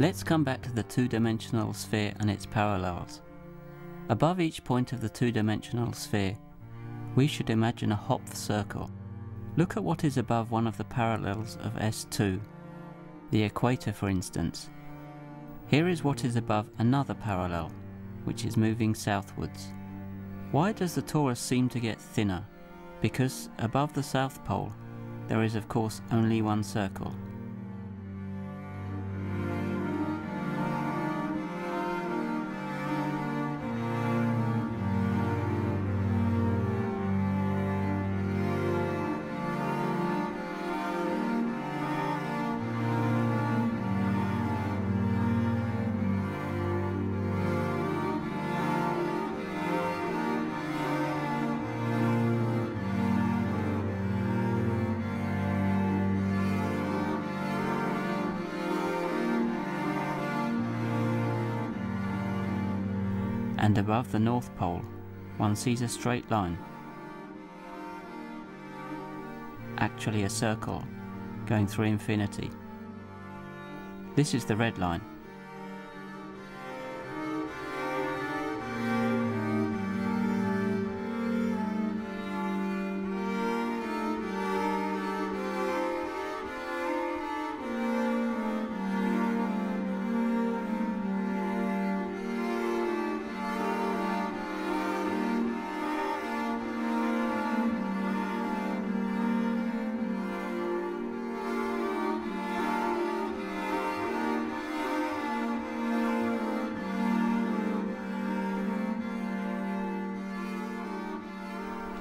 Let's come back to the two-dimensional sphere and its parallels. Above each point of the two-dimensional sphere, we should imagine a Hopf circle. Look at what is above one of the parallels of S2, the equator for instance. Here is what is above another parallel, which is moving southwards. Why does the torus seem to get thinner? Because above the South Pole, there is of course only one circle. And above the North Pole, one sees a straight line, actually a circle, going through infinity. This is the red line.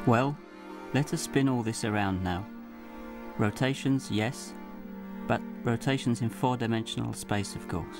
Well, let us spin all this around now. Rotations, yes, but rotations in four-dimensional space, of course.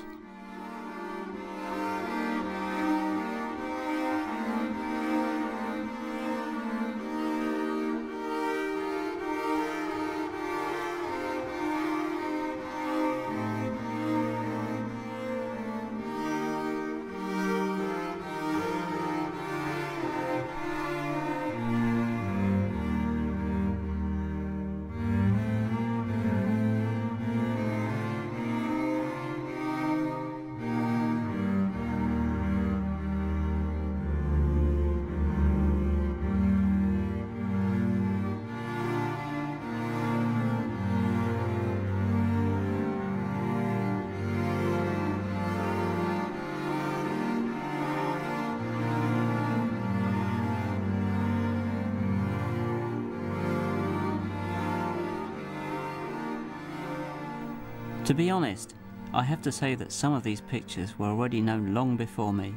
To be honest, I have to say that some of these pictures were already known long before me.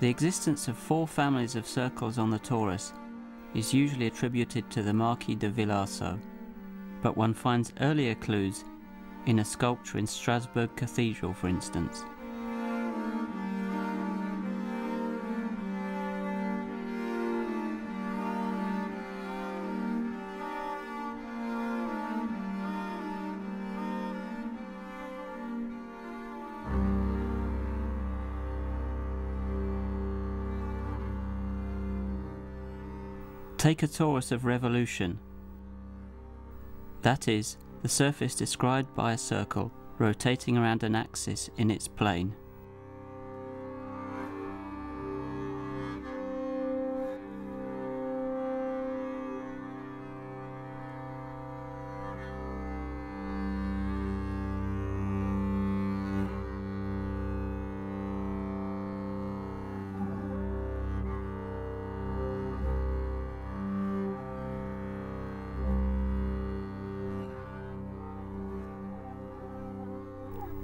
The existence of four families of circles on the torus is usually attributed to the Marquis de Villarceau, but one finds earlier clues in a sculpture in Strasbourg Cathedral, for instance. Take a torus of revolution, that is, the surface described by a circle rotating around an axis in its plane.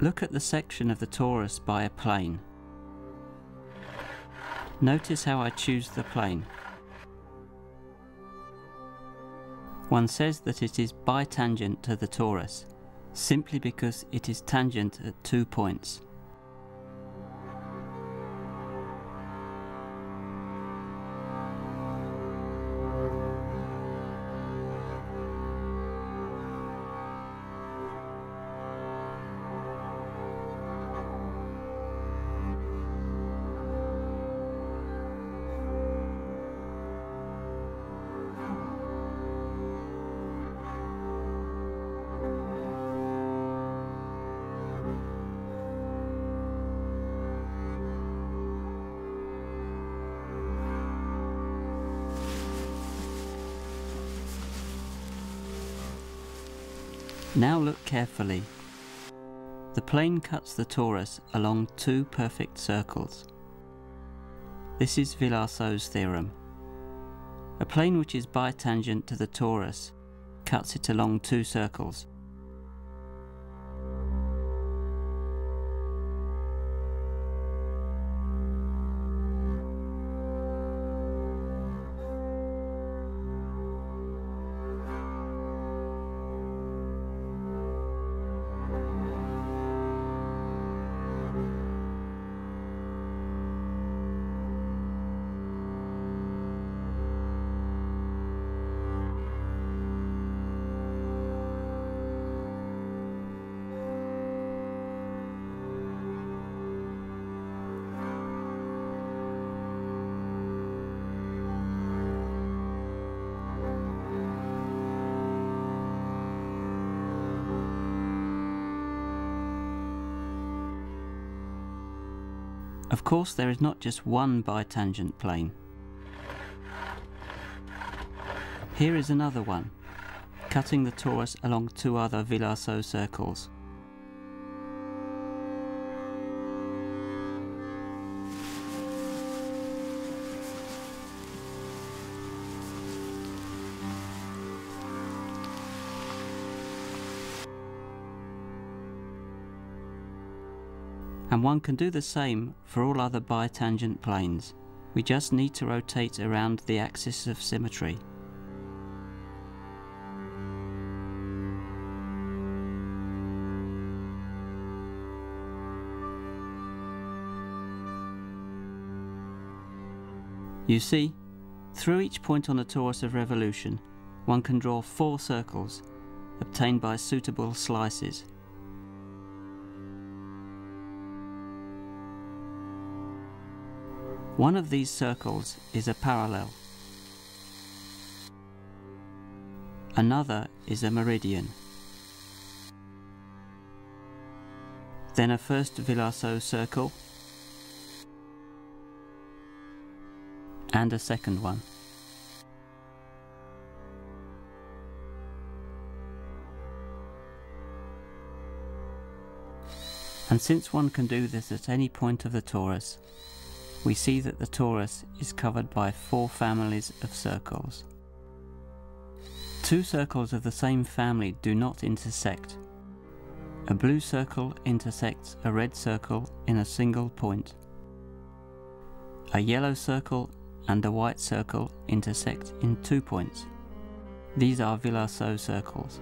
Look at the section of the torus by a plane. Notice how I choose the plane. One says that it is bitangent to the torus, simply because it is tangent at 2 points. Now look carefully. The plane cuts the torus along two perfect circles. This is Villarceau's theorem. A plane which is bitangent to the torus cuts it along two circles. Of course, there is not just one bitangent plane. Here is another one, cutting the torus along two other Villarceau circles. And one can do the same for all other bitangent planes. We just need to rotate around the axis of symmetry. You see, through each point on the torus of revolution, one can draw four circles, obtained by suitable slices. One of these circles is a parallel. Another is a meridian. Then a first Villarceau circle and a second one. And since one can do this at any point of the torus, we see that the torus is covered by four families of circles. Two circles of the same family do not intersect. A blue circle intersects a red circle in a single point. A yellow circle and a white circle intersect in 2 points. These are Villarceau circles.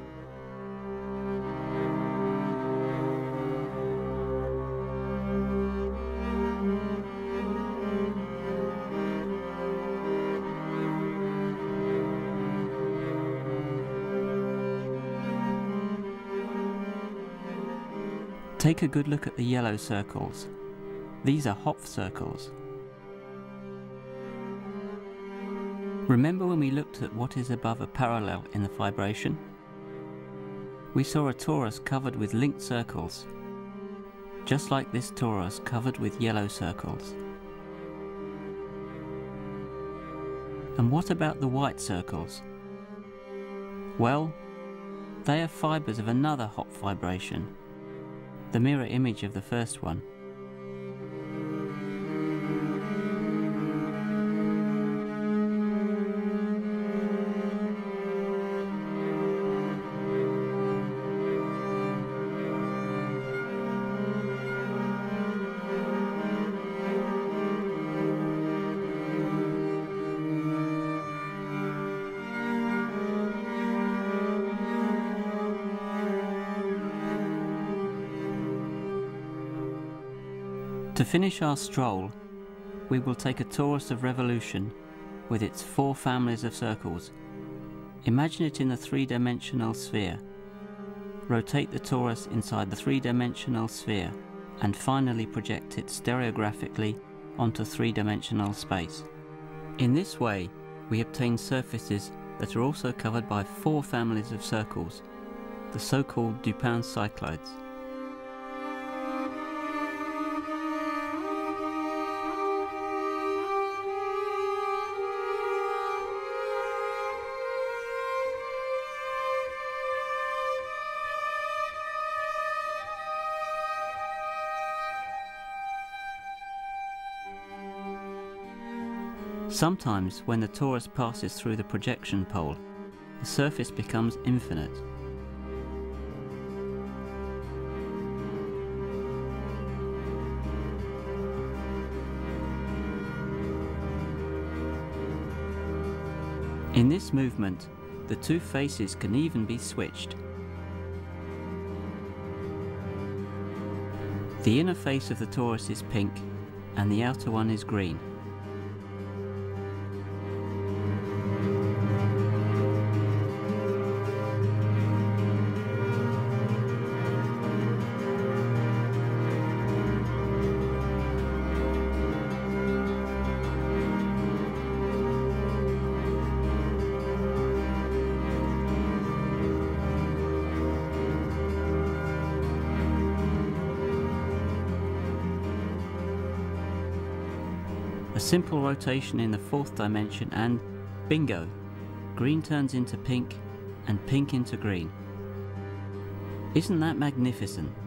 Take a good look at the yellow circles. These are Hopf circles. Remember when we looked at what is above a parallel in the fibration? We saw a torus covered with linked circles, just like this torus covered with yellow circles. And what about the white circles? Well, they are fibers of another Hopf fibration, the mirror image of the first one. To finish our stroll, we will take a torus of revolution with its four families of circles. Imagine it in a three-dimensional sphere. Rotate the torus inside the three-dimensional sphere and finally project it stereographically onto three-dimensional space. In this way, we obtain surfaces that are also covered by four families of circles, the so-called Dupin cyclides. Sometimes, when the torus passes through the projection pole, the surface becomes infinite. In this movement, the two faces can even be switched. The inner face of the torus is pink, and the outer one is green. A simple rotation in the fourth dimension and, bingo, green turns into pink and pink into green. Isn't that magnificent?